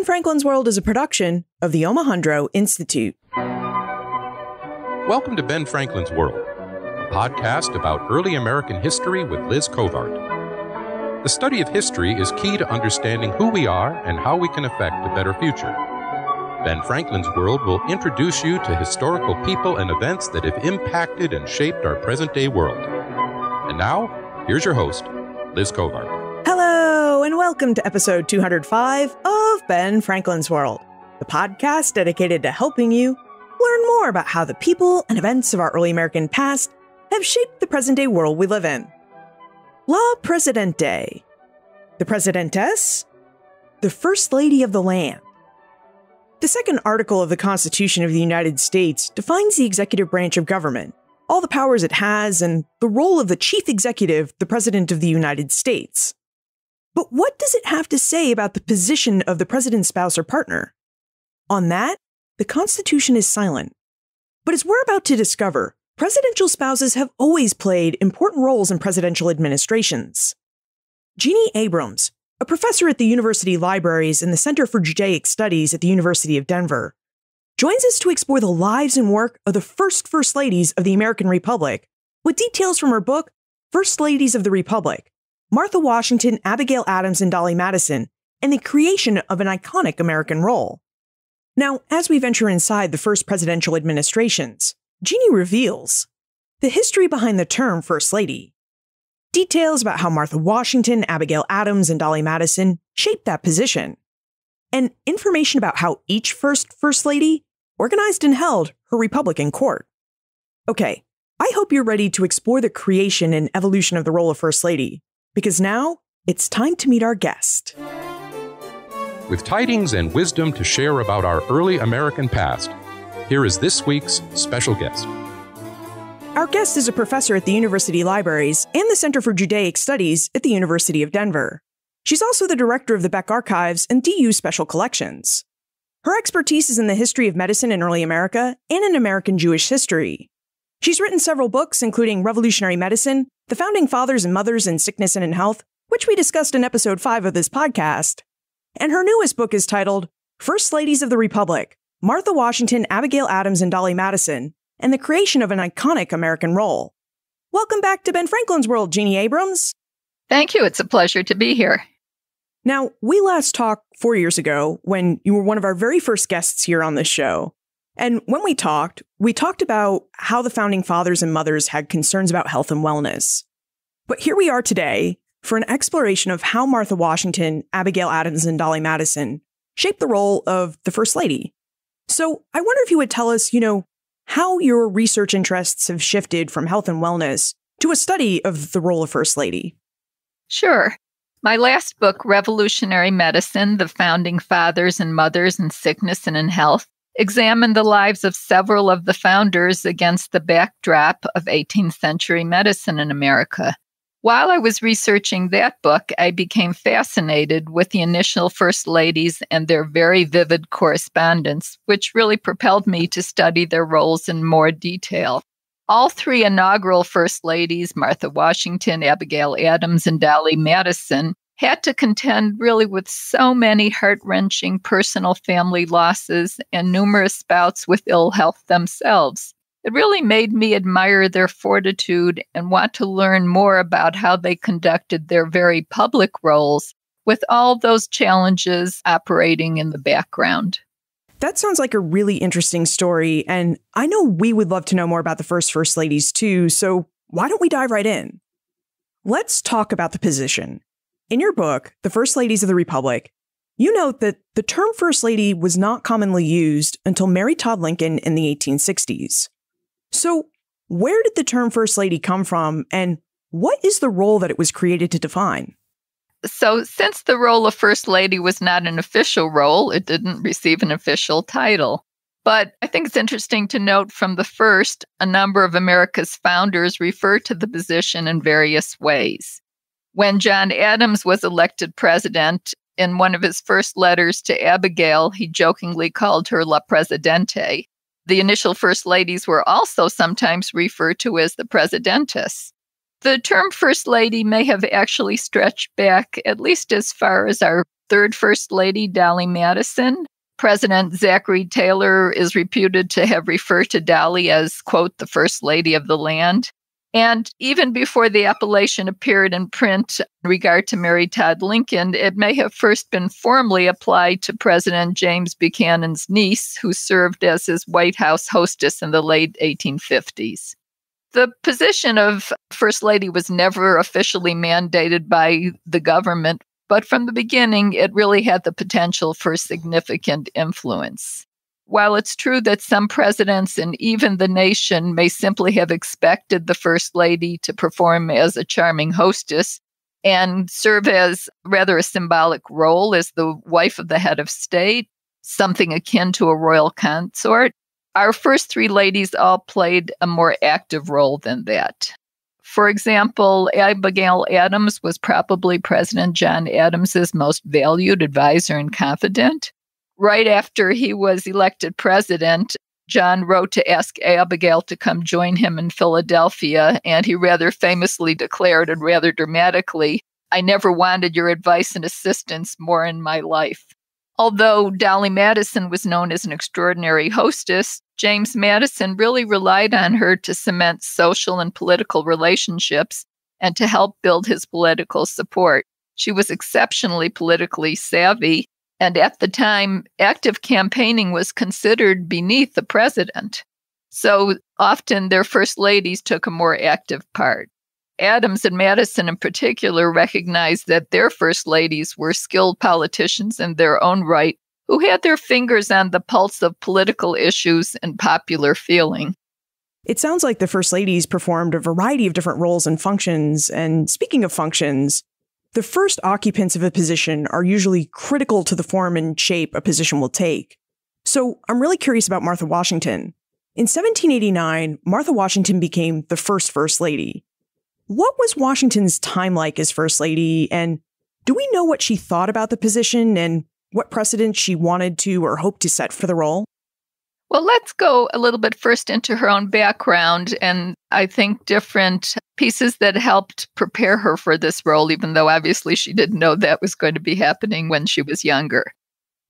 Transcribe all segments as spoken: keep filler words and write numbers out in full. Ben Franklin's World is a production of the Omohundro Institute. Welcome to Ben Franklin's World, a podcast about early American history with Liz Covart. The study of history is key to understanding who we are and how we can affect a better future. Ben Franklin's World will introduce you to historical people and events that have impacted and shaped our present-day world. And now, here's your host, Liz Covart. Hello, and welcome to episode two hundred five of Ben Franklin's World, the podcast dedicated to helping you learn more about how the people and events of our early American past have shaped the present-day world we live in. La Presidente, the Presidentess, the First Lady of the land. The second article of the Constitution of the United States defines the executive branch of government, all the powers it has, and the role of the chief executive, the President of the United States. But what does it have to say about the position of the president's spouse or partner? On that, the Constitution is silent. But as we're about to discover, presidential spouses have always played important roles in presidential administrations. Jeanne Abrams, a professor at the University Libraries and the Center for Judaic Studies at the University of Denver, joins us to explore the lives and work of the first First Ladies of the American Republic with details from her book, First Ladies of the Republic, Martha Washington, Abigail Adams, and Dolley Madison, and the creation of an iconic American role. Now, as we venture inside the first presidential administrations, Jeanne reveals the history behind the term First Lady. Details about how Martha Washington, Abigail Adams, and Dolley Madison shaped that position. And information about how each first First Lady organized and held her Republican court. Okay, I hope you're ready to explore the creation and evolution of the role of First Lady, because now it's time to meet our guest. With tidings and wisdom to share about our early American past, here is this week's special guest. Our guest is a professor at the University Libraries and the Center for Judaic Studies at the University of Denver. She's also the director of the Beck Archives and D U Special Collections. Her expertise is in the history of medicine in early America and in American Jewish history. She's written several books, including Revolutionary Medicine, The Founding Fathers and Mothers in Sickness and in Health, which we discussed in episode five of this podcast. And her newest book is titled First Ladies of the Republic, Martha Washington, Abigail Adams, and Dolley Madison, and the creation of an iconic American role. Welcome back to Ben Franklin's World, Jeanne Abrams. Thank you. It's a pleasure to be here. Now, we last talked four years ago when you were one of our very first guests here on this show. And when we talked, we talked about how the founding fathers and mothers had concerns about health and wellness. But here we are today for an exploration of how Martha Washington, Abigail Adams, and Dolley Madison shaped the role of the First Lady. So I wonder if you would tell us, you know, how your research interests have shifted from health and wellness to a study of the role of First Lady. Sure. My last book, Revolutionary Medicine, The Founding Fathers and Mothers in Sickness and in Health, examined the lives of several of the founders against the backdrop of eighteenth century medicine in America. While I was researching that book, I became fascinated with the initial First Ladies and their very vivid correspondence, which really propelled me to study their roles in more detail. All three inaugural First Ladies, Martha Washington, Abigail Adams, and Dolley Madison, had to contend really with so many heart-wrenching personal family losses and numerous spouts with ill health themselves. It really made me admire their fortitude and want to learn more about how they conducted their very public roles with all those challenges operating in the background. That sounds like a really interesting story, and I know we would love to know more about the first First Ladies too, so why don't we dive right in? Let's talk about the position. In your book, The First Ladies of the Republic, you note that the term First Lady was not commonly used until Mary Todd Lincoln in the eighteen sixties. So where did the term First Lady come from, and what is the role that it was created to define? So since the role of First Lady was not an official role, it didn't receive an official title. But I think it's interesting to note from the first, a number of America's founders refer to the position in various ways. When John Adams was elected president, in one of his first letters to Abigail, he jokingly called her La Presidente. The initial First Ladies were also sometimes referred to as the Presidentess. The term First Lady may have actually stretched back at least as far as our third First Lady, Dolley Madison. President Zachary Taylor is reputed to have referred to Dolley as, quote, the First Lady of the land. And even before the appellation appeared in print in regard to Mary Todd Lincoln, it may have first been formally applied to President James Buchanan's niece, who served as his White House hostess in the late eighteen fifties. The position of First Lady was never officially mandated by the government, but from the beginning, it really had the potential for significant influence. While it's true that some presidents and even the nation may simply have expected the First Lady to perform as a charming hostess and serve as rather a symbolic role as the wife of the head of state, something akin to a royal consort, our first three ladies all played a more active role than that. For example, Abigail Adams was probably President John Adams's most valued advisor and confidant. Right after he was elected president, John wrote to ask Abigail to come join him in Philadelphia, and he rather famously declared, and rather dramatically, "I never wanted your advice and assistance more in my life." Although Dolley Madison was known as an extraordinary hostess, James Madison really relied on her to cement social and political relationships and to help build his political support. She was exceptionally politically savvy, and at the time, active campaigning was considered beneath the president. So often their first ladies took a more active part. Adams and Madison in particular recognized that their first ladies were skilled politicians in their own right who had their fingers on the pulse of political issues and popular feeling. It sounds like the first ladies performed a variety of different roles and functions. And speaking of functions, the first occupants of a position are usually critical to the form and shape a position will take. So I'm really curious about Martha Washington. In seventeen eighty-nine, Martha Washington became the first First Lady. What was Washington's time like as First Lady? And do we know what she thought about the position and what precedent she wanted to or hoped to set for the role? Well, let's go a little bit first into her own background and I think different pieces that helped prepare her for this role, even though obviously she didn't know that was going to be happening when she was younger.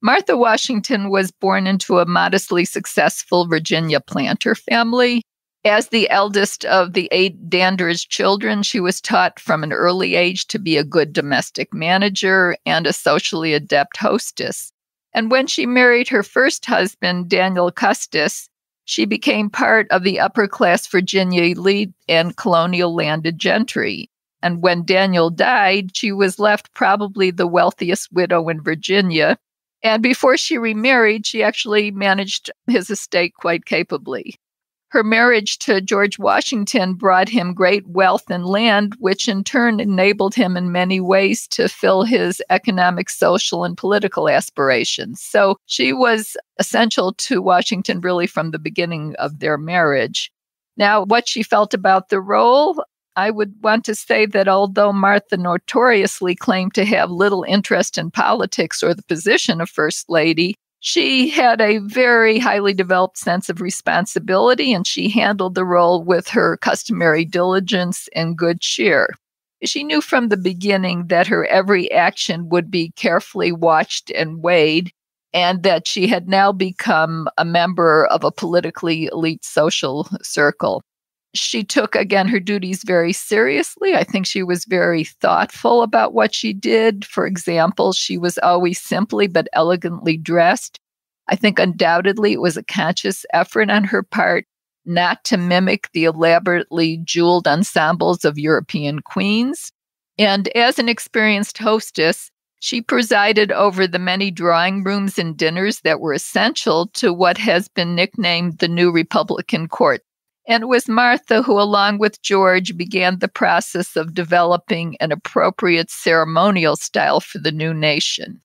Martha Washington was born into a modestly successful Virginia planter family. As the eldest of the eight Danvers children, she was taught from an early age to be a good domestic manager and a socially adept hostess. And when she married her first husband, Daniel Custis, she became part of the upper-class Virginia elite and colonial landed gentry. And when Daniel died, she was left probably the wealthiest widow in Virginia. And before she remarried, she actually managed his estate quite capably. Her marriage to George Washington brought him great wealth and land, which in turn enabled him in many ways to fill his economic, social, and political aspirations. So she was essential to Washington really from the beginning of their marriage. Now, what she felt about the role, I would want to say that although Martha notoriously claimed to have little interest in politics or the position of First Lady, she had a very highly developed sense of responsibility, and she handled the role with her customary diligence and good cheer. She knew from the beginning that her every action would be carefully watched and weighed, and that she had now become a member of a politically elite social circle. She took, again, her duties very seriously. I think she was very thoughtful about what she did. For example, she was always simply but elegantly dressed. I think undoubtedly it was a conscious effort on her part not to mimic the elaborately jeweled ensembles of European queens. And as an experienced hostess, she presided over the many drawing rooms and dinners that were essential to what has been nicknamed the new Republican court. And it was Martha who, along with George, began the process of developing an appropriate ceremonial style for the new nation.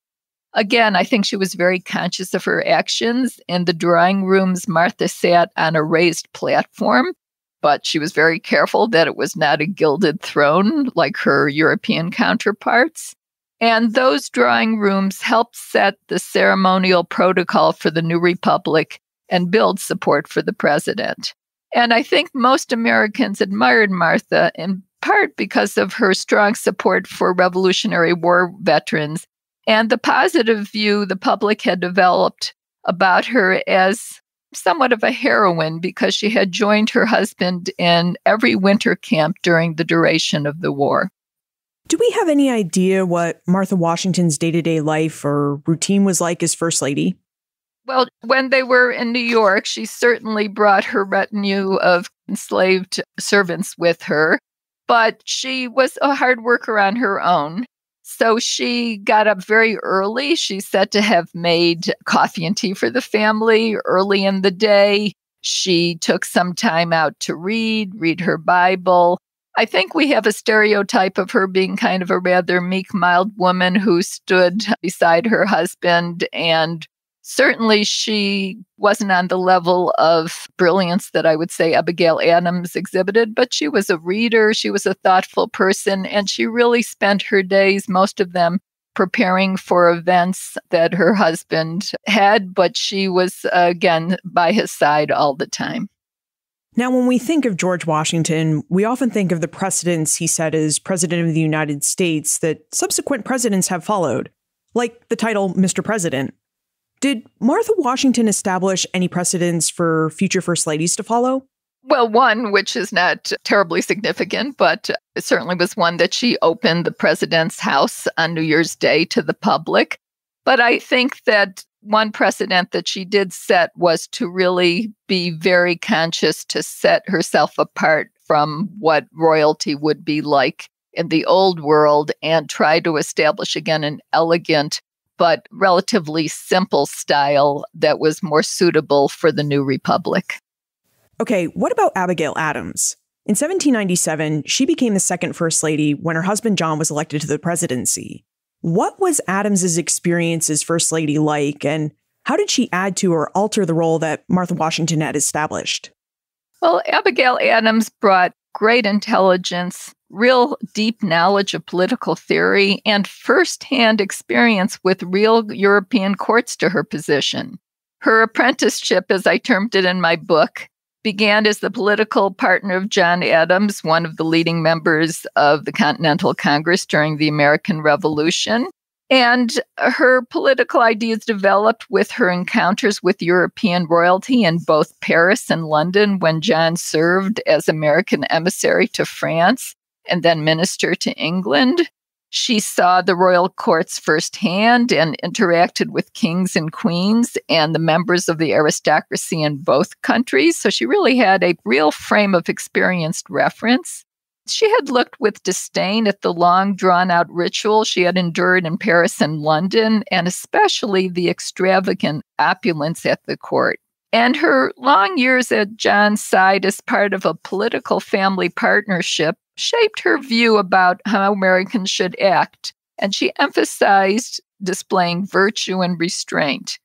Again, I think she was very conscious of her actions. In the drawing rooms, Martha sat on a raised platform, but she was very careful that it was not a gilded throne like her European counterparts. And those drawing rooms helped set the ceremonial protocol for the new republic and build support for the president. And I think most Americans admired Martha in part because of her strong support for Revolutionary War veterans and the positive view the public had developed about her as somewhat of a heroine because she had joined her husband in every winter camp during the duration of the war. Do we have any idea what Martha Washington's day-to-day life or routine was like as First Lady? Well, when they were in New York, she certainly brought her retinue of enslaved servants with her, but she was a hard worker on her own. So she got up very early. She's said to have made coffee and tea for the family early in the day. She took some time out to read, read her Bible. I think we have a stereotype of her being kind of a rather meek, mild woman who stood beside her husband. And certainly she wasn't on the level of brilliance that I would say Abigail Adams exhibited, but she was a reader, she was a thoughtful person, and she really spent her days, most of them, preparing for events that her husband had, but she was, again, by his side all the time. Now, when we think of George Washington, we often think of the precedents he set as President of the United States that subsequent presidents have followed, like the title Mister President. Did Martha Washington establish any precedents for future First Ladies to follow? Well, one, which is not terribly significant, but it certainly was one that she opened the president's house on New Year's Day to the public. But I think that one precedent that she did set was to really be very conscious to set herself apart from what royalty would be like in the old world and try to establish again an elegant but relatively simple style that was more suitable for the new republic. Okay, what about Abigail Adams? In seventeen ninety-seven, she became the second First Lady when her husband John was elected to the presidency. What was Adams's experience as First Lady like, and how did she add to or alter the role that Martha Washington had established? Well, Abigail Adams brought great intelligence, real deep knowledge of political theory, and firsthand experience with real European courts to her position. Her apprenticeship, as I termed it in my book, began as the political partner of John Adams, one of the leading members of the Continental Congress during the American Revolution. And her political ideas developed with her encounters with European royalty in both Paris and London when John served as American emissary to France and then minister to England. She saw the royal courts firsthand and interacted with kings and queens and the members of the aristocracy in both countries. So she really had a real frame of experienced reference. She had looked with disdain at the long, drawn-out ritual she had endured in Paris and London, and especially the extravagant opulence at the court. And her long years at John's side as part of a political family partnership shaped her view about how Americans should act, and she emphasized displaying virtue and restraint.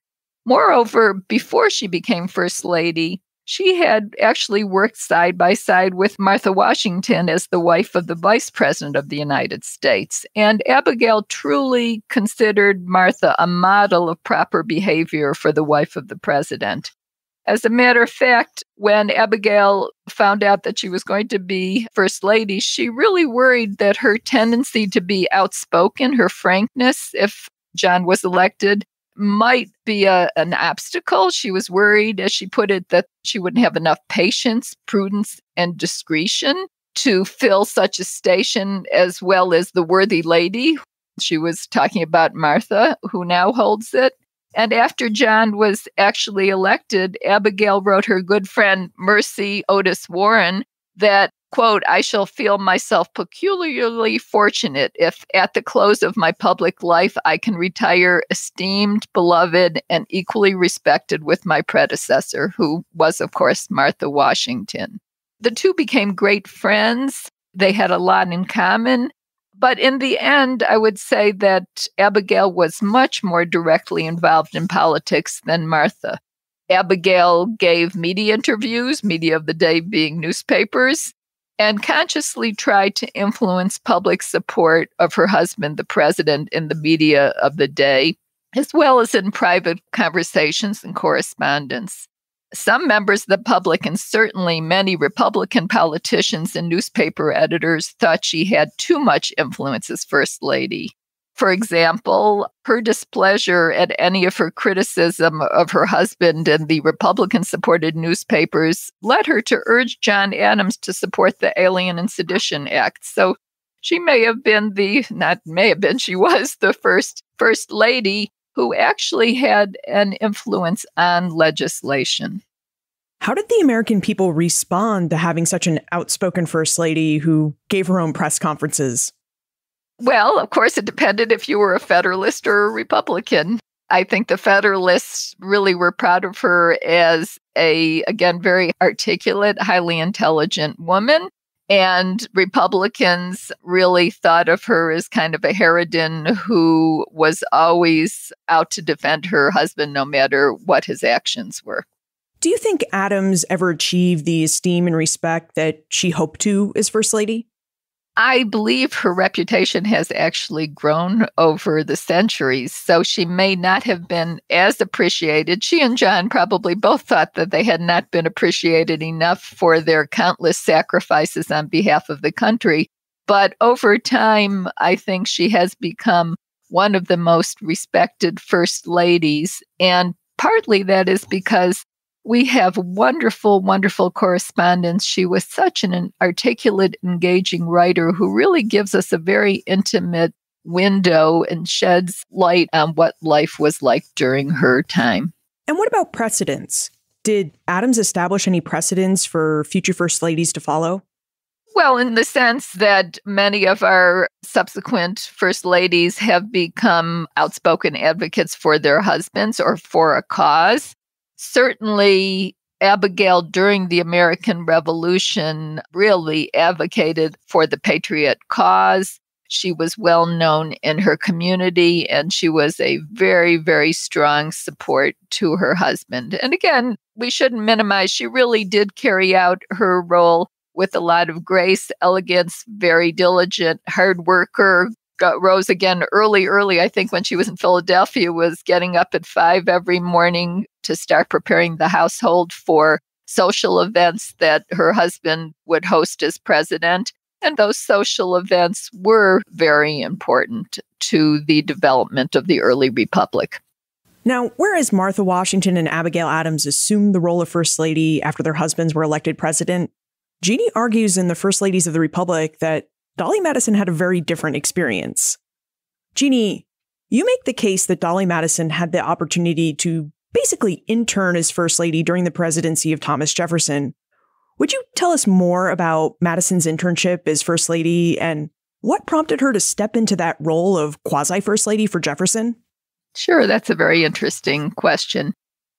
Moreover, before she became First Lady, she had actually worked side by side with Martha Washington as the wife of the Vice President of the United States, and Abigail truly considered Martha a model of proper behavior for the wife of the president. As a matter of fact, when Abigail found out that she was going to be First Lady, she really worried that her tendency to be outspoken, her frankness, if John was elected, might be a, an obstacle. She was worried, as she put it, that she wouldn't have enough patience, prudence, and discretion to fill such a station as well as the worthy lady. She was talking about Martha, who now holds it. And after John was actually elected, Abigail wrote her good friend, Mercy Otis Warren, that, quote, "I shall feel myself peculiarly fortunate if at the close of my public life I can retire esteemed, beloved, and equally respected with my predecessor," who was, of course, Martha Washington. The two became great friends. They had a lot in common. But in the end, I would say that Abigail was much more directly involved in politics than Martha. Abigail gave media interviews, media of the day being newspapers, and consciously tried to influence public support of her husband, the president, in the media of the day, as well as in private conversations and correspondence. Some members of the public, and certainly many Republican politicians and newspaper editors, thought she had too much influence as First Lady. For example, her displeasure at any of her criticism of her husband and the Republican-supported newspapers led her to urge John Adams to support the Alien and Sedition Act. So she may have been the, not may have been, she was the first First Lady who actually had an influence on legislation. How did the American people respond to having such an outspoken First Lady who gave her own press conferences? Well, of course, it depended if you were a Federalist or a Republican. I think the Federalists really were proud of her as a, again, very articulate, highly intelligent woman. And Republicans really thought of her as kind of a harridan who was always out to defend her husband, no matter what his actions were. Do you think Adams ever achieved the esteem and respect that she hoped to as First Lady? I believe her reputation has actually grown over the centuries, so she may not have been as appreciated. She and John probably both thought that they had not been appreciated enough for their countless sacrifices on behalf of the country. But over time, I think she has become one of the most respected First Ladies, and partly that is because we have wonderful, wonderful correspondence. She was such an articulate, engaging writer who really gives us a very intimate window and sheds light on what life was like during her time. And what about precedents? Did Adams establish any precedents for future First Ladies to follow? Well, in the sense that many of our subsequent First Ladies have become outspoken advocates for their husbands or for a cause. Certainly, Abigail, during the American Revolution, really advocated for the Patriot cause. She was well known in her community, and she was a very, very strong support to her husband. And again, we shouldn't minimize, she really did carry out her role with a lot of grace, elegance, very diligent, hard worker. Got rose again early, early, I think when she was in Philadelphia, was getting up at five every morning to start preparing the household for social events that her husband would host as president. And those social events were very important to the development of the early republic. Now, whereas Martha Washington and Abigail Adams assumed the role of First Lady after their husbands were elected president, Jeanne argues in The First Ladies of the Republic that Dolley Madison had a very different experience. Jeanne, you make the case that Dolley Madison had the opportunity to basically intern as First Lady during the presidency of Thomas Jefferson. Would you tell us more about Madison's internship as First Lady and what prompted her to step into that role of quasi-First Lady for Jefferson? Sure, that's a very interesting question.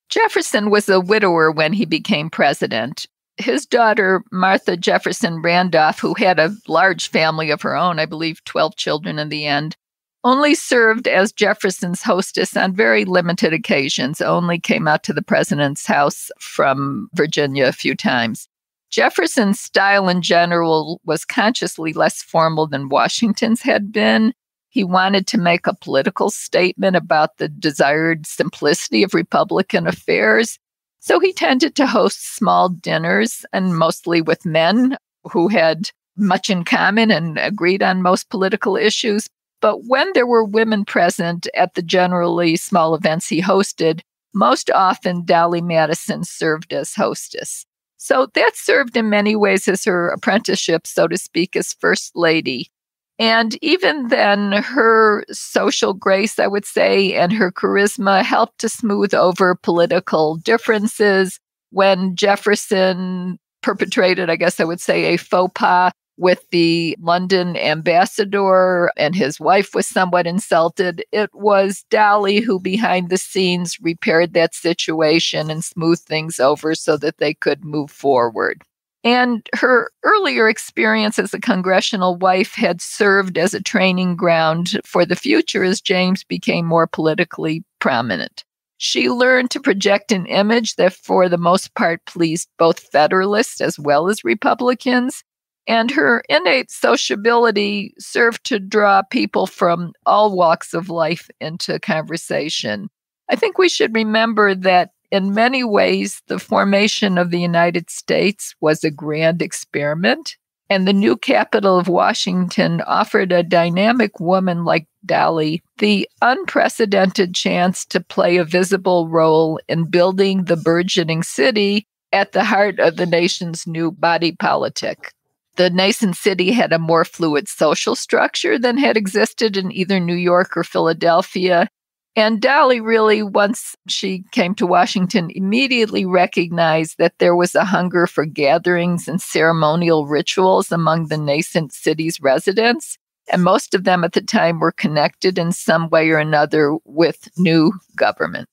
Jefferson was a widower when he became president. His daughter, Martha Jefferson Randolph, who had a large family of her own, I believe twelve children in the end, only served as Jefferson's hostess on very limited occasions, only came out to the president's house from Virginia a few times. Jefferson's style in general was consciously less formal than Washington's had been. He wanted to make a political statement about the desired simplicity of Republican affairs. So he tended to host small dinners, and mostly with men who had much in common and agreed on most political issues. But when there were women present at the generally small events he hosted, most often Dolley Madison served as hostess. So that served in many ways as her apprenticeship, so to speak, as First Lady. And even then, her social grace, I would say, and her charisma helped to smooth over political differences. When Jefferson perpetrated, I guess I would say, a faux pas with the London ambassador and his wife was somewhat insulted, it was Dolley who, behind the scenes, repaired that situation and smoothed things over so that they could move forward. And her earlier experience as a congressional wife had served as a training ground for the future as James became more politically prominent. She learned to project an image that, for the most part, pleased both Federalists as well as Republicans. And her innate sociability served to draw people from all walks of life into conversation. I think we should remember that in many ways, the formation of the United States was a grand experiment, and the new capital of Washington offered a dynamic woman like Dolley the unprecedented chance to play a visible role in building the burgeoning city at the heart of the nation's new body politic. The nascent city had a more fluid social structure than had existed in either New York or Philadelphia. And Dolley really, once she came to Washington, immediately recognized that there was a hunger for gatherings and ceremonial rituals among the nascent city's residents. And most of them at the time were connected in some way or another with new government.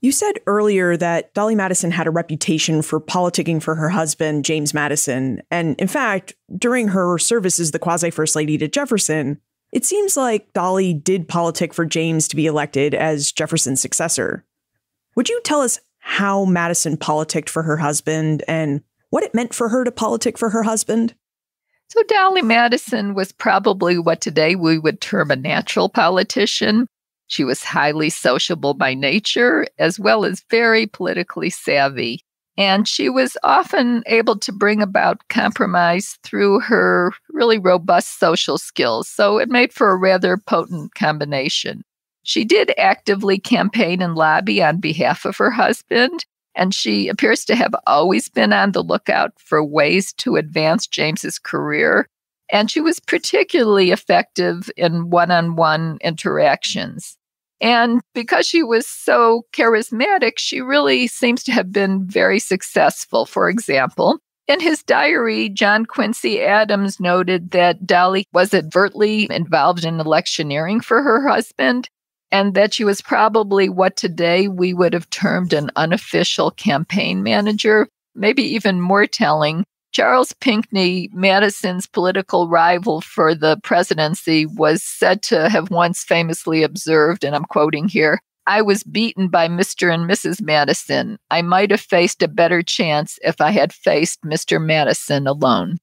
You said earlier that Dolley Madison had a reputation for politicking for her husband, James Madison. And in fact, during her service as the quasi-first lady to Jefferson, it seems like Dolley did politic for James to be elected as Jefferson's successor. Would you tell us how Madison politicked for her husband and what it meant for her to politic for her husband? So Dolley Madison was probably what today we would term a natural politician. She was highly sociable by nature, as well as very politically savvy. And she was often able to bring about compromise through her really robust social skills. So it made for a rather potent combination. She did actively campaign and lobby on behalf of her husband. And she appears to have always been on the lookout for ways to advance James's career. And she was particularly effective in one-on-one interactions. And because she was so charismatic, she really seems to have been very successful. For example, in his diary, John Quincy Adams noted that Dolley was advertly involved in electioneering for her husband, and that she was probably what today we would have termed an unofficial campaign manager. Maybe even more telling, Charles Pinckney, Madison's political rival for the presidency, was said to have once famously observed, and I'm quoting here, "I was beaten by Mister and Missus Madison. I might have faced a better chance if I had faced Mister Madison alone."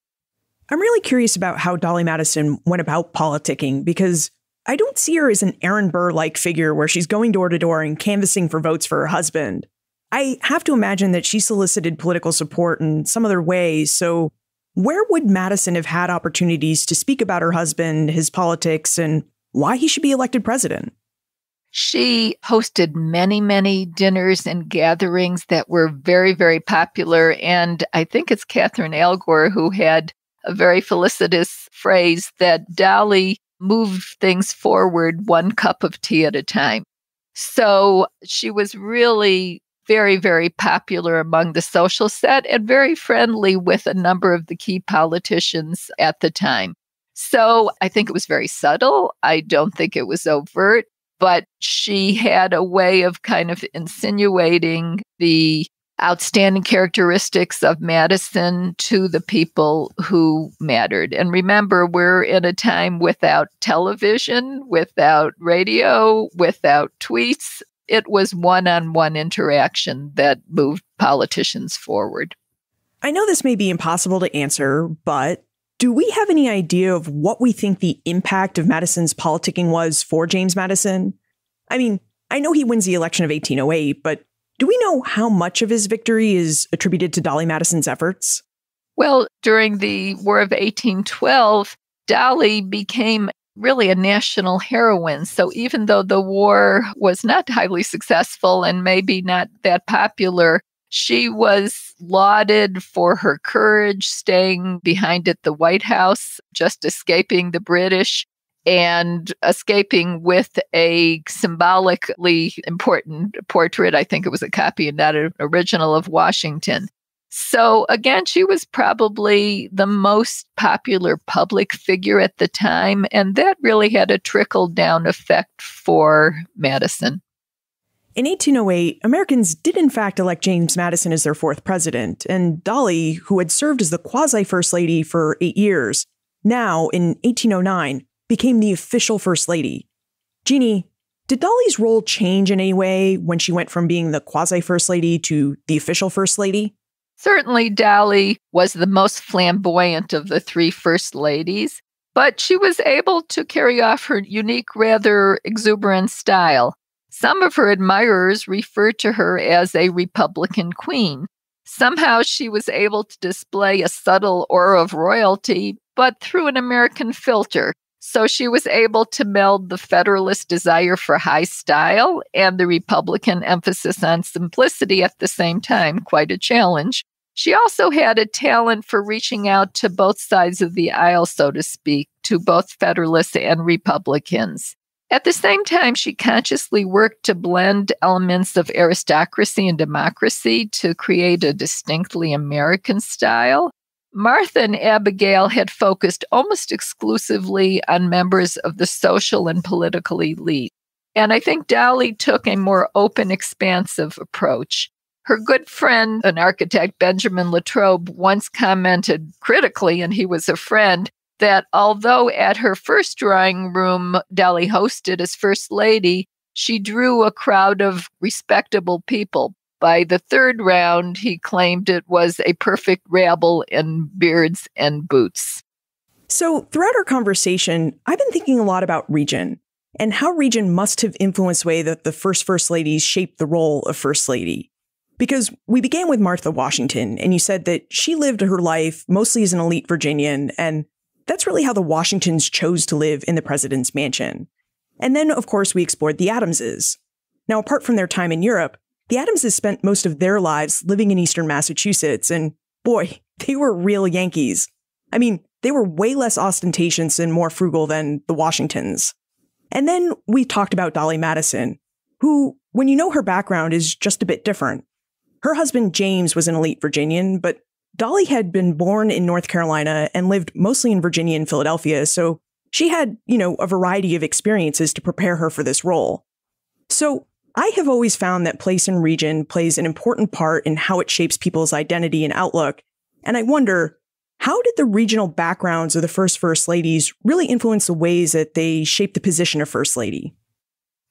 I'm really curious about how Dolley Madison went about politicking, because I don't see her as an Aaron Burr-like figure where she's going door to door and canvassing for votes for her husband. I have to imagine that she solicited political support in some other way. So where would Madison have had opportunities to speak about her husband, his politics, and why he should be elected president? She hosted many, many dinners and gatherings that were very, very popular. And I think it's Catherine Allgor who had a very felicitous phrase that Dolley moved things forward one cup of tea at a time. So she was really very, very popular among the social set and very friendly with a number of the key politicians at the time. So I think it was very subtle. I don't think it was overt, but she had a way of kind of insinuating the outstanding characteristics of Madison to the people who mattered. And remember, we're in a time without television, without radio, without tweets. It was one-on-one interaction that moved politicians forward. I know this may be impossible to answer, but do we have any idea of what we think the impact of Madison's politicking was for James Madison? I mean, I know he wins the election of eighteen oh eight, but do we know how much of his victory is attributed to Dolley Madison's efforts? Well, during the War of eighteen twelve, Dolley became really a national heroine. So even though the war was not highly successful and maybe not that popular, she was lauded for her courage, staying behind at the White House, just escaping the British, and escaping with a symbolically important portrait. I think it was a copy and not an original of Washington. So again, she was probably the most popular public figure at the time, and that really had a trickle-down effect for Madison. In eighteen oh eight, Americans did in fact elect James Madison as their fourth president, and Dolley, who had served as the quasi-first lady for eight years, now in eighteen oh nine, became the official first lady. Jeanne, did Dolley's role change in any way when she went from being the quasi-first lady to the official first lady? Certainly, Dolley was the most flamboyant of the three first ladies, but she was able to carry off her unique, rather exuberant style. Some of her admirers referred to her as a Republican queen. Somehow she was able to display a subtle aura of royalty, but through an American filter. So she was able to meld the Federalist desire for high style and the Republican emphasis on simplicity at the same time, quite a challenge. She also had a talent for reaching out to both sides of the aisle, so to speak, to both Federalists and Republicans. At the same time, she consciously worked to blend elements of aristocracy and democracy to create a distinctly American style. Martha and Abigail had focused almost exclusively on members of the social and political elite. And I think Dolley took a more open, expansive approach. Her good friend, an architect, Benjamin Latrobe, once commented critically, and he was a friend, that although at her first drawing room Dolley hosted as First Lady, she drew a crowd of respectable people. By the third round, he claimed it was a perfect rabble in beards and boots. So throughout our conversation, I've been thinking a lot about region and how region must have influenced the way that the first First Ladies shaped the role of First Lady. Because we began with Martha Washington, and you said that she lived her life mostly as an elite Virginian, and that's really how the Washingtons chose to live in the president's mansion. And then, of course, we explored the Adamses. Now, apart from their time in Europe, the Adamses spent most of their lives living in eastern Massachusetts, and boy, they were real Yankees. I mean, they were way less ostentatious and more frugal than the Washingtons. And then we talked about Dolley Madison, who, when you know her background, is just a bit different. Her husband, James, was an elite Virginian, but Dolley had been born in North Carolina and lived mostly in Virginia and Philadelphia, so she had, you know, a variety of experiences to prepare her for this role. So I have always found that place and region plays an important part in how it shapes people's identity and outlook, and I wonder, how did the regional backgrounds of the first First Ladies really influence the ways that they shape the position of First Lady?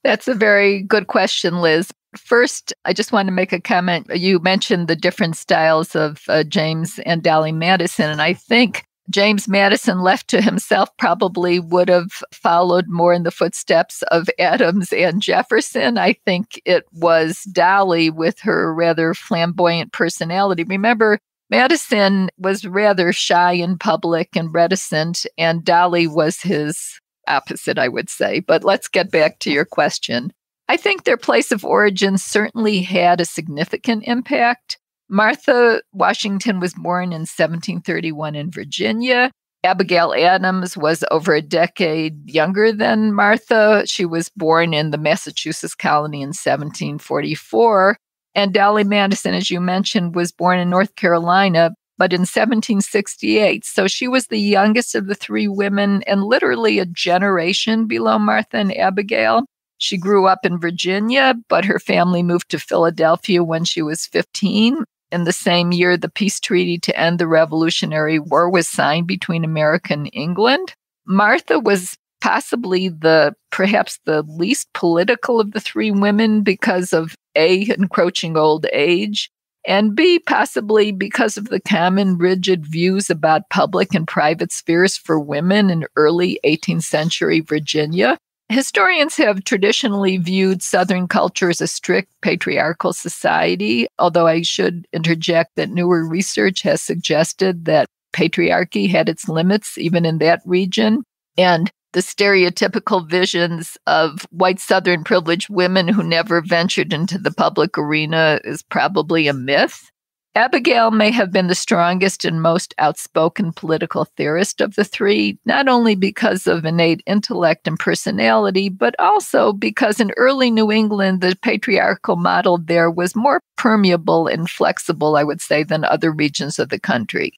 That's a very good question, Liz. First, I just want to make a comment. You mentioned the different styles of uh, James and Dolley Madison, and I think James Madison, left to himself, probably would have followed more in the footsteps of Adams and Jefferson. I think it was Dolley with her rather flamboyant personality. Remember, Madison was rather shy in public and reticent, and Dolley was his opposite, I would say. But let's get back to your question. I think their place of origin certainly had a significant impact. Martha Washington was born in seventeen thirty-one in Virginia. Abigail Adams was over a decade younger than Martha. She was born in the Massachusetts colony in seventeen forty-four. And Dolley Madison, as you mentioned, was born in North Carolina, but in seventeen sixty-eight. So she was the youngest of the three women and literally a generation below Martha and Abigail. She grew up in Virginia, but her family moved to Philadelphia when she was fifteen. In the same year, the peace treaty to end the Revolutionary War was signed between America and England. Martha was possibly the, perhaps the least political of the three women because of A, encroaching old age, and B, possibly because of the common rigid views about public and private spheres for women in early eighteenth century Virginia. Historians have traditionally viewed Southern culture as a strict patriarchal society, although I should interject that newer research has suggested that patriarchy had its limits even in that region, and the stereotypical visions of white Southern privileged women who never ventured into the public arena is probably a myth. Abigail may have been the strongest and most outspoken political theorist of the three, not only because of innate intellect and personality, but also because in early New England, the patriarchal model there was more permeable and flexible, I would say, than other regions of the country.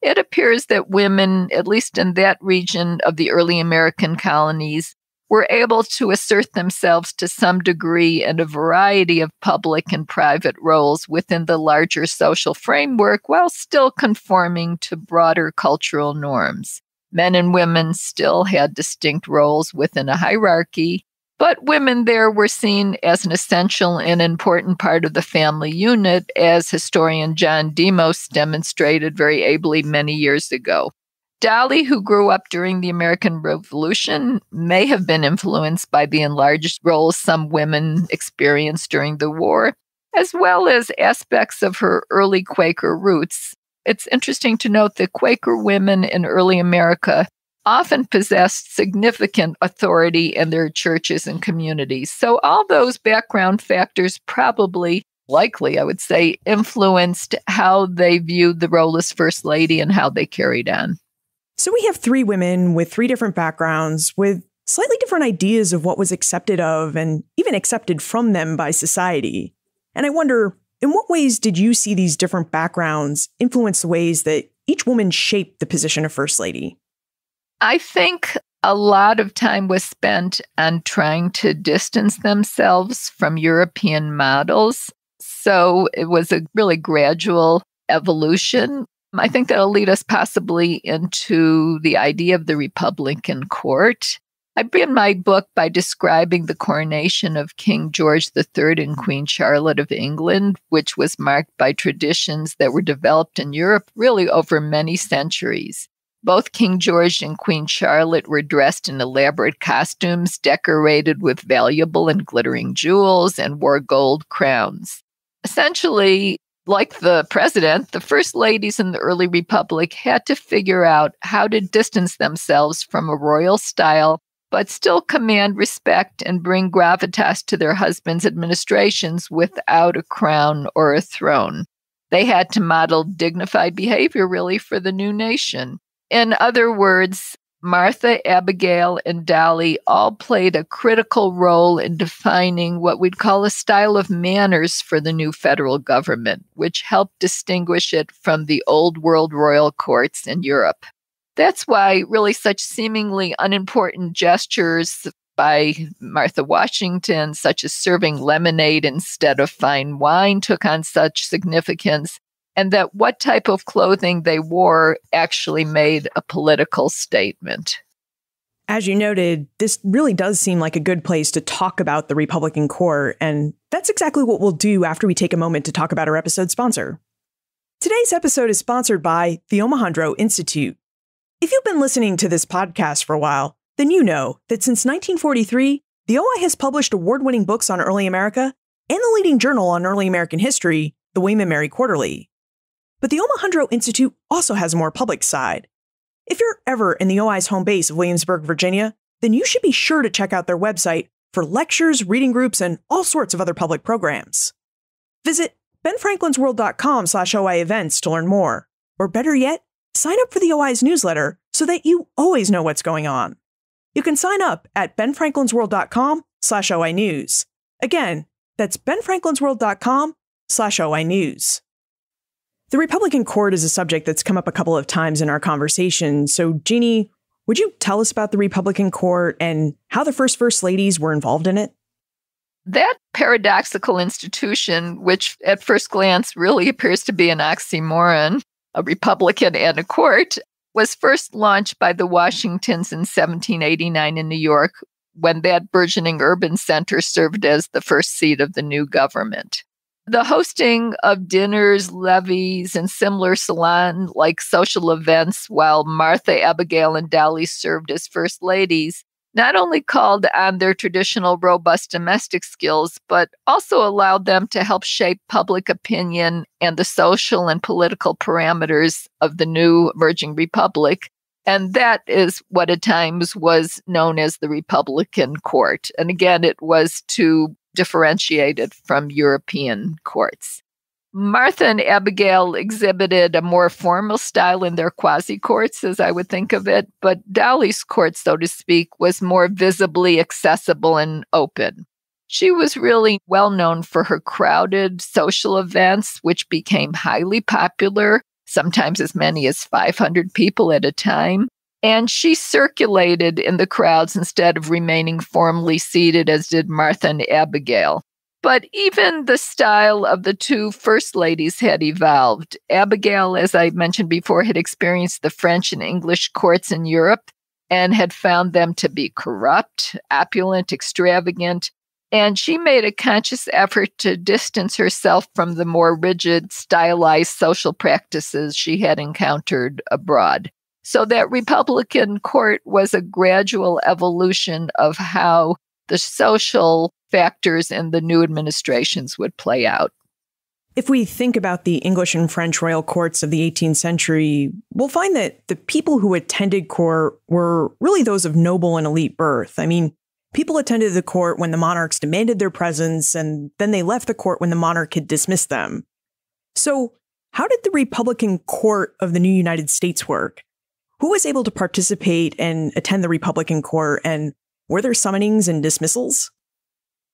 It appears that women, at least in that region of the early American colonies, were able to assert themselves to some degree in a variety of public and private roles within the larger social framework while still conforming to broader cultural norms. Men and women still had distinct roles within a hierarchy, but women there were seen as an essential and important part of the family unit, as historian John Demos demonstrated very ably many years ago. Dolley, who grew up during the American Revolution, may have been influenced by the enlarged roles some women experienced during the war, as well as aspects of her early Quaker roots. It's interesting to note that Quaker women in early America often possessed significant authority in their churches and communities. So all those background factors probably, likely, I would say, influenced how they viewed the role as First Lady and how they carried on. So we have three women with three different backgrounds with slightly different ideas of what was accepted of and even accepted from them by society. And I wonder, in what ways did you see these different backgrounds influence the ways that each woman shaped the position of First Lady? I think a lot of time was spent on trying to distance themselves from European models. So it was a really gradual evolution. I think that'll lead us possibly into the idea of the Republican court. I begin my book by describing the coronation of King George the Third and Queen Charlotte of England, which was marked by traditions that were developed in Europe really over many centuries. Both King George and Queen Charlotte were dressed in elaborate costumes, decorated with valuable and glittering jewels, and wore gold crowns. Essentially, like the president, the first ladies in the early republic had to figure out how to distance themselves from a royal style, but still command respect and bring gravitas to their husbands' administrations without a crown or a throne. They had to model dignified behavior, really, for the new nation. In other words, Martha, Abigail, and Dolley all played a critical role in defining what we'd call a style of manners for the new federal government, which helped distinguish it from the old world royal courts in Europe. That's why really such seemingly unimportant gestures by Martha Washington, such as serving lemonade instead of fine wine, took on such significance, and that what type of clothing they wore actually made a political statement. As you noted, this really does seem like a good place to talk about the Republican court, and that's exactly what we'll do after we take a moment to talk about our episode sponsor. Today's episode is sponsored by the Omohundro Institute. If you've been listening to this podcast for a while, then you know that since nineteen forty-three, the O I has published award-winning books on early America and the leading journal on early American history, the William and Mary Quarterly. But the Omohundro Institute also has a more public side. If you're ever in the O I's home base of Williamsburg, Virginia, then you should be sure to check out their website for lectures, reading groups, and all sorts of other public programs. Visit ben franklins world dot com slash O I events to learn more, or better yet, sign up for the O I's newsletter so that you always know what's going on. You can sign up at ben franklins world dot com slash O I news. Again, that's ben franklins world dot com slash O I news. The Republican court is a subject that's come up a couple of times in our conversation. So, Jeanne, would you tell us about the Republican court and how the first First Ladies were involved in it? That paradoxical institution, which at first glance really appears to be an oxymoron, a Republican and a court, was first launched by the Washingtons in seventeen eighty-nine in New York, when that burgeoning urban center served as the first seat of the new government. The hosting of dinners, levees, and similar salon-like social events while Martha, Abigail, and Dolley served as first ladies not only called on their traditional robust domestic skills, but also allowed them to help shape public opinion and the social and political parameters of the new emerging republic. And that is what at times was known as the Republican court. And again, it was to differentiated from European courts. Martha and Abigail exhibited a more formal style in their quasi-courts, as I would think of it, but Dolley's court, so to speak, was more visibly accessible and open. She was really well known for her crowded social events, which became highly popular, sometimes as many as five hundred people at a time. And she circulated in the crowds instead of remaining formally seated, as did Martha and Abigail. But even the style of the two first ladies had evolved. Abigail, as I mentioned before, had experienced the French and English courts in Europe and had found them to be corrupt, opulent, extravagant. And she made a conscious effort to distance herself from the more rigid, stylized social practices she had encountered abroad. So that Republican court was a gradual evolution of how the social factors in the new administrations would play out. If we think about the English and French royal courts of the eighteenth century, we'll find that the people who attended court were really those of noble and elite birth. I mean, people attended the court when the monarchs demanded their presence, and then they left the court when the monarch had dismissed them. So how did the Republican court of the new United States work? Who was able to participate and attend the Republican court, and were there summonings and dismissals?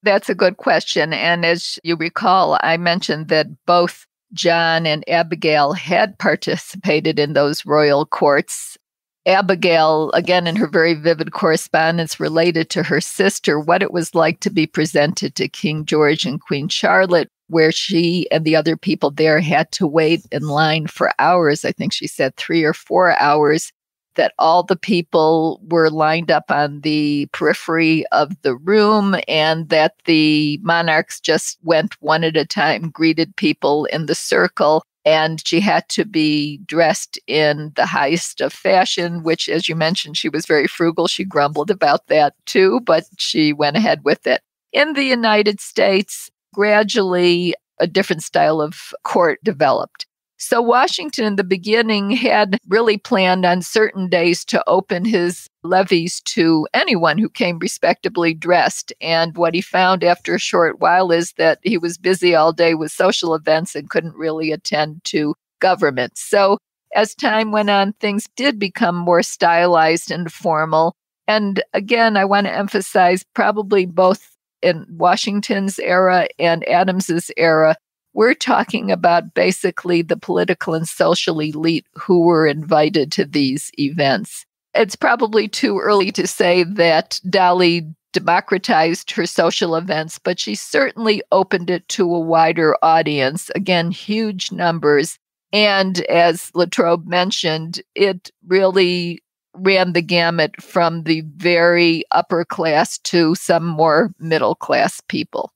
That's a good question. And as you recall, I mentioned that both John and Abigail had participated in those royal courts. Abigail, again, in her very vivid correspondence, related to her sister what it was like to be presented to King George and Queen Charlotte, where she and the other people there had to wait in line for hours. I think she said three or four hours, that all the people were lined up on the periphery of the room, and that the monarchs just went one at a time, greeted people in the circle. And she had to be dressed in the highest of fashion, which, as you mentioned, she was very frugal. She grumbled about that too, but she went ahead with it. In the United States, gradually a different style of court developed. So Washington in the beginning had really planned on certain days to open his levees to anyone who came respectably dressed. And what he found after a short while is that he was busy all day with social events and couldn't really attend to government. So as time went on, things did become more stylized and formal. And again, I want to emphasize probably both in Washington's era and Adams's era, we're talking about basically the political and social elite who were invited to these events. It's probably too early to say that Dolley democratized her social events, but she certainly opened it to a wider audience. Again, huge numbers. And as Latrobe mentioned, it really ran the gamut from the very upper class to some more middle class people.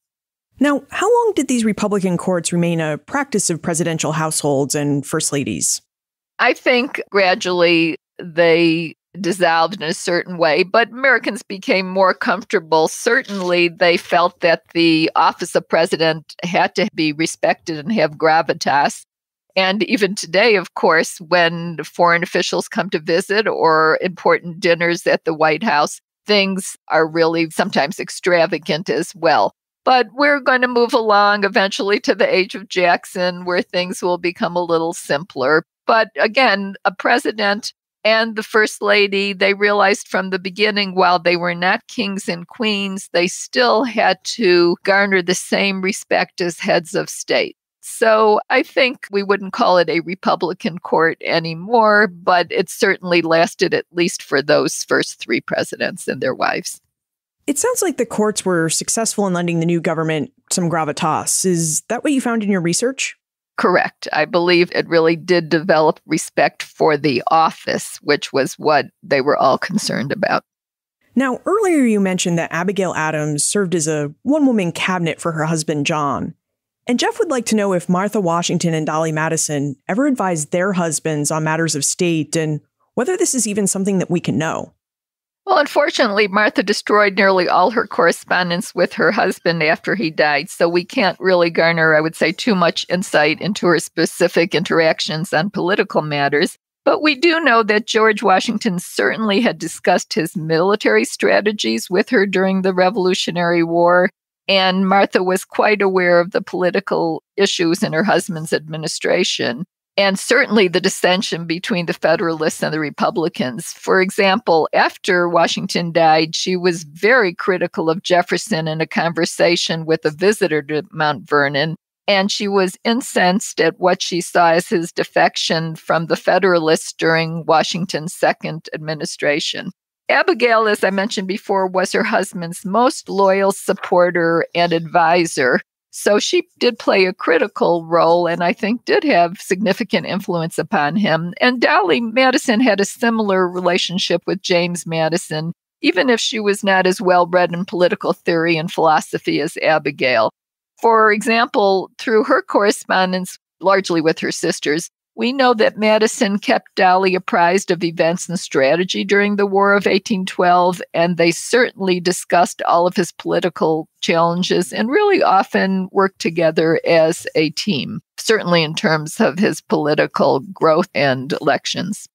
Now, how long did these Republican courts remain a practice of presidential households and first ladies? I think gradually they dissolved in a certain way, but Americans became more comfortable. Certainly, they felt that the office of president had to be respected and have gravitas. And even today, of course, when foreign officials come to visit or important dinners at the White House, things are really sometimes extravagant as well. But we're going to move along eventually to the age of Jackson, where things will become a little simpler. But again, a president and the first lady, they realized from the beginning, while they were not kings and queens, they still had to garner the same respect as heads of state. So I think we wouldn't call it a Republican court anymore, but it certainly lasted at least for those first three presidents and their wives. It sounds like the courts were successful in lending the new government some gravitas. Is that what you found in your research? Correct. I believe it really did develop respect for the office, which was what they were all concerned about. Now, earlier you mentioned that Abigail Adams served as a one-woman cabinet for her husband, John. And Jeff would like to know if Martha Washington and Dolley Madison ever advised their husbands on matters of state and whether this is even something that we can know. Well, unfortunately, Martha destroyed nearly all her correspondence with her husband after he died, so we can't really garner, I would say, too much insight into her specific interactions on political matters. But we do know that George Washington certainly had discussed his military strategies with her during the Revolutionary War, and Martha was quite aware of the political issues in her husband's administration. And certainly the dissension between the Federalists and the Republicans. For example, after Washington died, she was very critical of Jefferson in a conversation with a visitor to Mount Vernon, and she was incensed at what she saw as his defection from the Federalists during Washington's second administration. Abigail, as I mentioned before, was her husband's most loyal supporter and advisor. So she did play a critical role and I think did have significant influence upon him. And Dolley Madison had a similar relationship with James Madison, even if she was not as well-read in political theory and philosophy as Abigail. For example, through her correspondence, largely with her sisters, We know that Madison kept Dolley apprised of events and strategy during the War of eighteen twelve, and they certainly discussed all of his political challenges and really often worked together as a team, certainly in terms of his political growth and elections.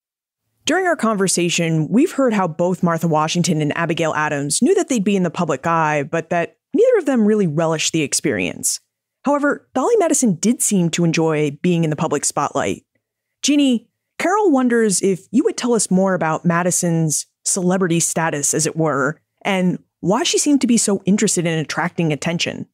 During our conversation, we've heard how both Martha Washington and Abigail Adams knew that they'd be in the public eye, but that neither of them really relished the experience. However, Dolley Madison did seem to enjoy being in the public spotlight. Jeanne, Carol wonders if you would tell us more about Madison's celebrity status, as it were, and why she seemed to be so interested in attracting attention.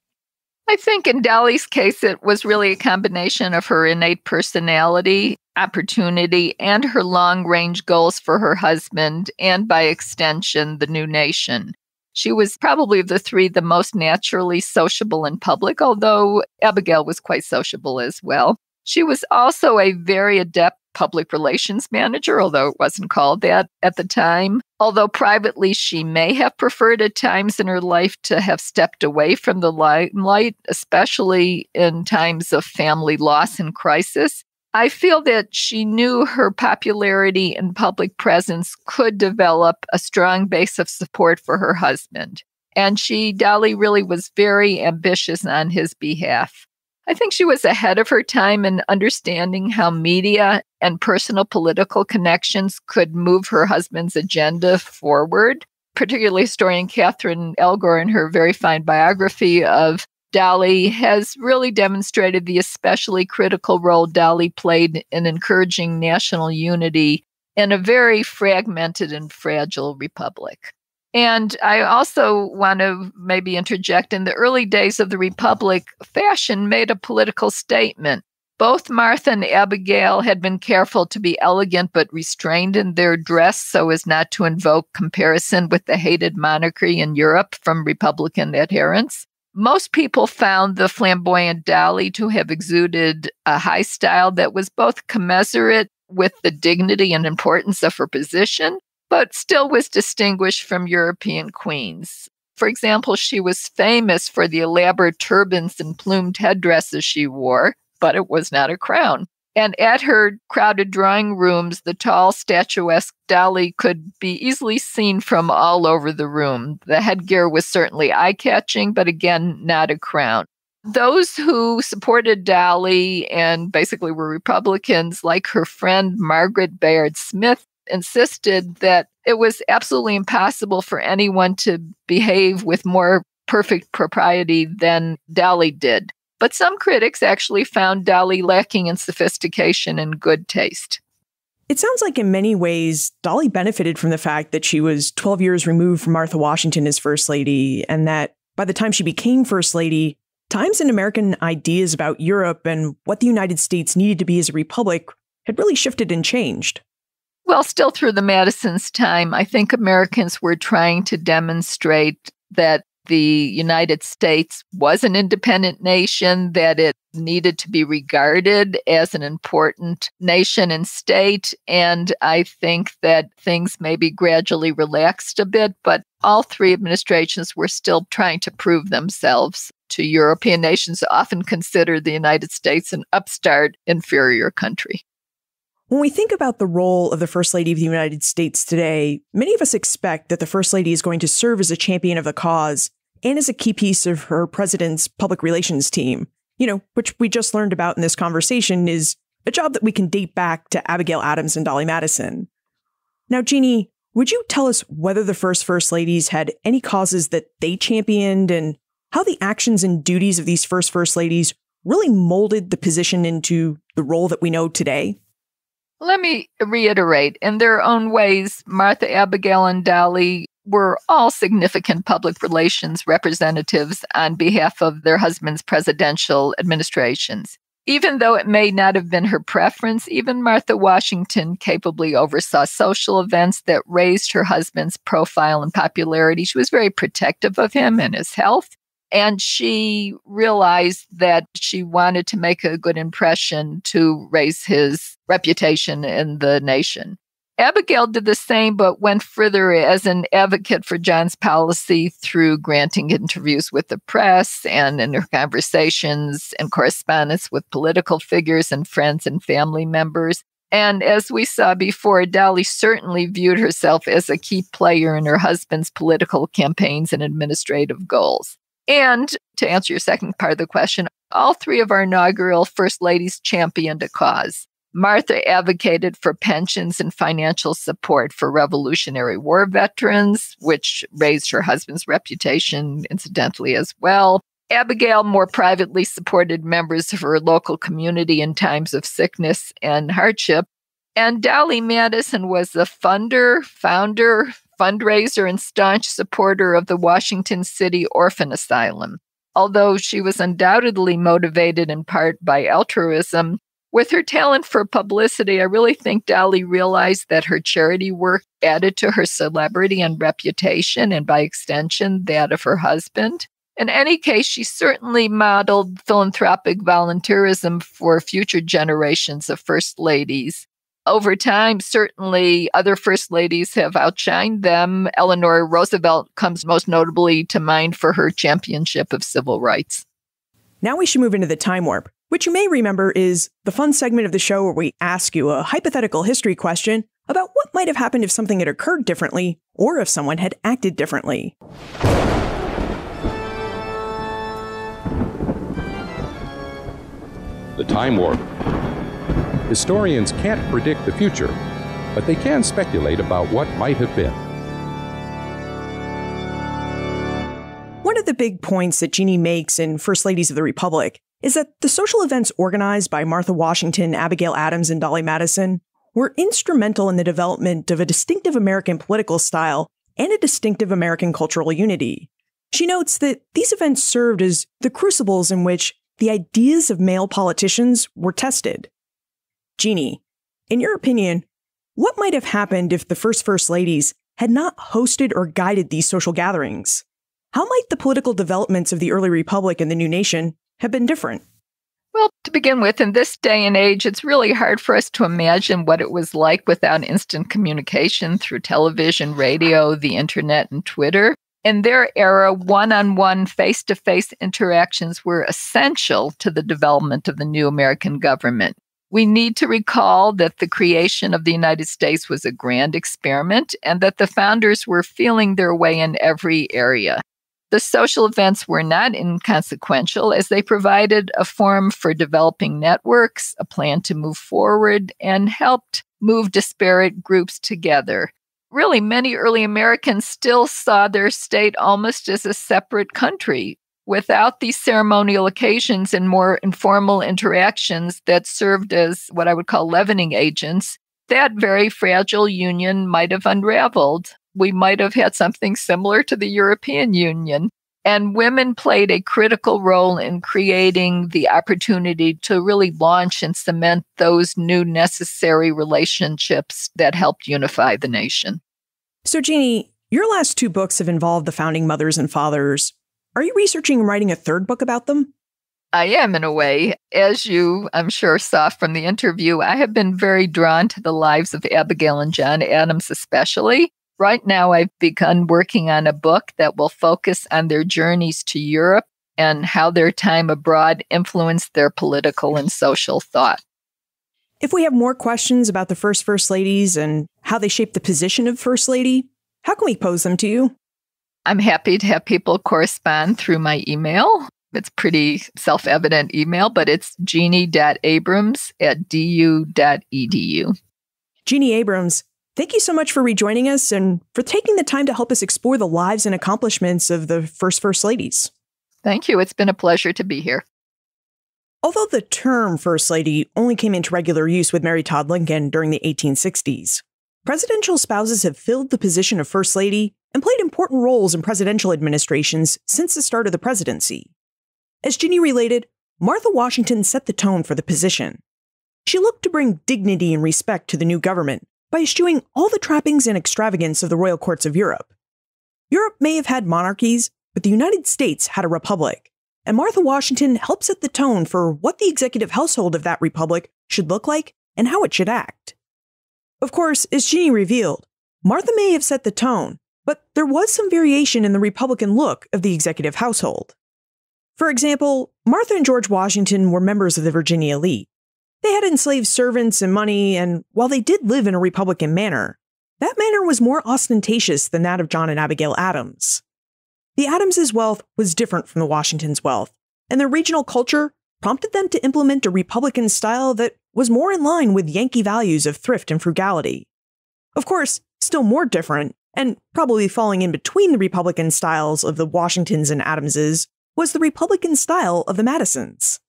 I think in Dolley's case, it was really a combination of her innate personality, opportunity, and her long-range goals for her husband, and by extension, the new nation. She was probably of the three the most naturally sociable in public, although Abigail was quite sociable as well. She was also a very adept public relations manager, although it wasn't called that at the time. Although privately, she may have preferred at times in her life to have stepped away from the limelight, especially in times of family loss and crisis. I feel that she knew her popularity and public presence could develop a strong base of support for her husband. And she, Dolley, really was very ambitious on his behalf. I think she was ahead of her time in understanding how media and personal political connections could move her husband's agenda forward. Particularly historian Catherine Allgor, in her very fine biography of Dolley, has really demonstrated the especially critical role Dolley played in encouraging national unity in a very fragmented and fragile republic. And I also want to maybe interject, in the early days of the Republic, fashion made a political statement. Both Martha and Abigail had been careful to be elegant but restrained in their dress so as not to invoke comparison with the hated monarchy in Europe from Republican adherents. Most people found the flamboyant Dolley to have exuded a high style that was both commensurate with the dignity and importance of her position, but still was distinguished from European queens. For example, she was famous for the elaborate turbans and plumed headdresses she wore, but it was not a crown. And at her crowded drawing rooms, the tall, statuesque Dolley could be easily seen from all over the room. The headgear was certainly eye-catching, but again, not a crown. Those who supported Dolley and basically were Republicans, like her friend Margaret Bayard Smith, insisted that it was absolutely impossible for anyone to behave with more perfect propriety than Dolley did. But some critics actually found Dolley lacking in sophistication and good taste. It sounds like in many ways, Dolley benefited from the fact that she was twelve years removed from Martha Washington as First Lady, and that by the time she became First Lady, times and American ideas about Europe and what the United States needed to be as a republic had really shifted and changed. Well, still through the Madison's time, I think Americans were trying to demonstrate that the United States was an independent nation, that it needed to be regarded as an important nation and state. And I think that things maybe gradually relaxed a bit, but all three administrations were still trying to prove themselves to European nations, often considered the United States an upstart, inferior country. When we think about the role of the First Lady of the United States today, many of us expect that the First Lady is going to serve as a champion of the cause and as a key piece of her president's public relations team, you know, which we just learned about in this conversation is a job that we can date back to Abigail Adams and Dolley Madison. Now, Jeanne, would you tell us whether the first First Ladies had any causes that they championed and how the actions and duties of these first First Ladies really molded the position into the role that we know today? Let me reiterate, in their own ways, Martha, Abigail, and Dolley were all significant public relations representatives on behalf of their husbands' presidential administrations. Even though it may not have been her preference, even Martha Washington capably oversaw social events that raised her husband's profile and popularity. She was very protective of him and his health. And she realized that she wanted to make a good impression to raise his reputation in the nation. Abigail did the same, but went further as an advocate for John's policy through granting interviews with the press and in her conversations and correspondence with political figures and friends and family members. And as we saw before, Dolley certainly viewed herself as a key player in her husband's political campaigns and administrative goals. And to answer your second part of the question, all three of our inaugural First Ladies championed a cause. Martha advocated for pensions and financial support for Revolutionary War veterans, which raised her husband's reputation, incidentally, as well. Abigail more privately supported members of her local community in times of sickness and hardship. And Dolley Madison was the funder, founder, fundraiser, and staunch supporter of the Washington City Orphan Asylum. Although she was undoubtedly motivated in part by altruism, with her talent for publicity, I really think Dolley realized that her charity work added to her celebrity and reputation, and by extension, that of her husband. In any case, she certainly modeled philanthropic volunteerism for future generations of first ladies. Over time, certainly other first ladies have outshined them. Eleanor Roosevelt comes most notably to mind for her championship of civil rights. Now we should move into the time warp, which you may remember is the fun segment of the show where we ask you a hypothetical history question about what might have happened if something had occurred differently or if someone had acted differently. The time warp. Historians can't predict the future, but they can speculate about what might have been. One of the big points that Jeanne makes in First Ladies of the Republic is that the social events organized by Martha Washington, Abigail Adams, and Dolley Madison were instrumental in the development of a distinctive American political style and a distinctive American cultural unity. She notes that these events served as the crucibles in which the ideas of male politicians were tested. Jeanne, in your opinion, what might have happened if the first First Ladies had not hosted or guided these social gatherings? How might the political developments of the early republic and the new nation have been different? Well, to begin with, in this day and age, it's really hard for us to imagine what it was like without instant communication through television, radio, the internet, and Twitter. In their era, one-on-one, face-to-face interactions were essential to the development of the new American government. We need to recall that the creation of the United States was a grand experiment and that the founders were feeling their way in every area. The social events were not inconsequential as they provided a forum for developing networks, a plan to move forward, and helped move disparate groups together. Really, many early Americans still saw their state almost as a separate country. Without these ceremonial occasions and more informal interactions that served as what I would call leavening agents, that very fragile union might have unraveled. We might have had something similar to the European Union. And women played a critical role in creating the opportunity to really launch and cement those new necessary relationships that helped unify the nation. So, Jeanne, your last two books have involved the founding mothers and fathers. Are you researching and writing a third book about them? I am, in a way. As you, I'm sure, saw from the interview, I have been very drawn to the lives of Abigail and John Adams especially. Right now, I've begun working on a book that will focus on their journeys to Europe and how their time abroad influenced their political and social thought. If we have more questions about the first First Ladies and how they shaped the position of First Lady, how can we pose them to you? I'm happy to have people correspond through my email. It's pretty self-evident email, but it's jeanne dot abrams at d u dot e d u. Jeanne Abrams, thank you so much for rejoining us and for taking the time to help us explore the lives and accomplishments of the first First Ladies. Thank you. It's been a pleasure to be here. Although the term First Lady only came into regular use with Mary Todd Lincoln during the eighteen sixties, presidential spouses have filled the position of First Lady and played important roles in presidential administrations since the start of the presidency. As Jeanne related, Martha Washington set the tone for the position. She looked to bring dignity and respect to the new government by eschewing all the trappings and extravagance of the royal courts of Europe. Europe may have had monarchies, but the United States had a republic, and Martha Washington helped set the tone for what the executive household of that republic should look like and how it should act. Of course, as Jeanne revealed, Martha may have set the tone, but there was some variation in the Republican look of the executive household. For example, Martha and George Washington were members of the Virginia elite. They had enslaved servants and money, and while they did live in a Republican manner, that manner was more ostentatious than that of John and Abigail Adams. The Adamses' wealth was different from the Washingtons' wealth, and their regional culture prompted them to implement a Republican style that was more in line with Yankee values of thrift and frugality. Of course, still more different, and probably falling in between the Republican styles of the Washingtons and Adamses, was the Republican style of the Madisons.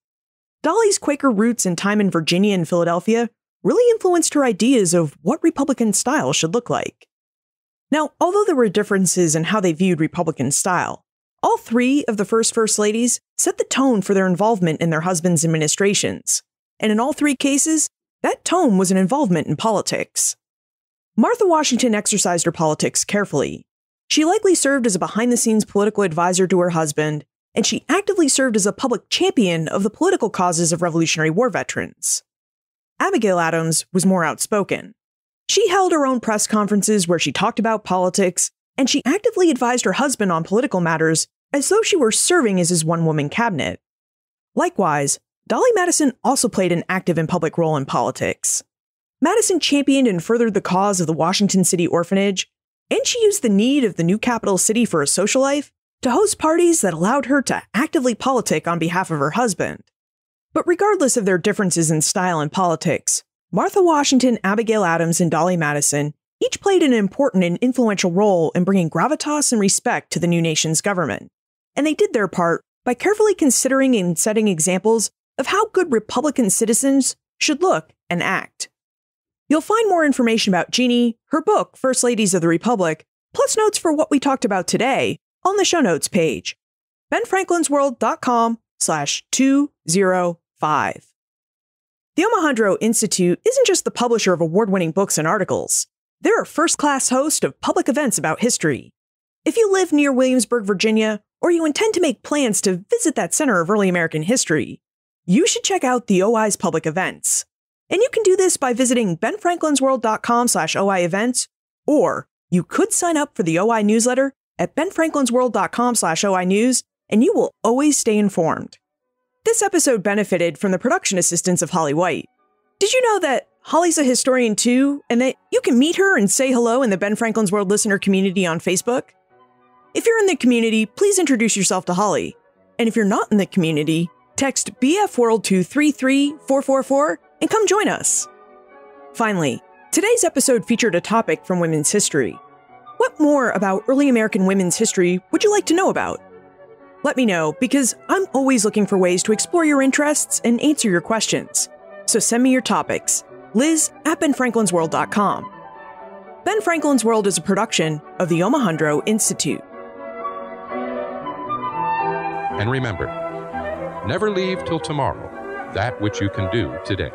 Dolley's Quaker roots and time in Virginia and Philadelphia really influenced her ideas of what Republican style should look like. Now, although there were differences in how they viewed Republican style, all three of the first First Ladies set the tone for their involvement in their husbands' administrations, and in all three cases, that tone was an involvement in politics. Martha Washington exercised her politics carefully. She likely served as a behind-the-scenes political advisor to her husband, and she actively served as a public champion of the political causes of Revolutionary War veterans. Abigail Adams was more outspoken. She held her own press conferences where she talked about politics, and she actively advised her husband on political matters as though she were serving as his one-woman cabinet. Likewise, Dolley Madison also played an active and public role in politics. Madison championed and furthered the cause of the Washington City Orphanage, and she used the need of the new capital city for a social life to host parties that allowed her to actively politic on behalf of her husband. But regardless of their differences in style and politics, Martha Washington, Abigail Adams, and Dolley Madison each played an important and influential role in bringing gravitas and respect to the new nation's government, and they did their part by carefully considering and setting examples of how good Republican citizens should look and act. You'll find more information about Jeanne, her book, First Ladies of the Republic, plus notes for what we talked about today on the show notes page, ben franklins world dot com slash two oh five. The Omohundro Institute isn't just the publisher of award-winning books and articles. They're a first-class host of public events about history. If you live near Williamsburg, Virginia, or you intend to make plans to visit that center of early American history, you should check out the O I's public events. And you can do this by visiting ben franklins world dot com slash O I events, or you could sign up for the O I newsletter at ben franklins world dot com slash O I news, and you will always stay informed. This episode benefited from the production assistance of Holly White. Did you know that Holly's a historian too, and that you can meet her and say hello in the Ben Franklin's World listener community on Facebook? If you're in the community, please introduce yourself to Holly. And if you're not in the community, text B F World to three three four four four and come join us. Finally, today's episode featured a topic from women's history. What more about early American women's history would you like to know about? Let me know, because I'm always looking for ways to explore your interests and answer your questions. So send me your topics, liz at ben franklins world dot com. Ben Franklin's World is a production of the Omohundro Institute. And remember, never leave till tomorrow that which you can do today.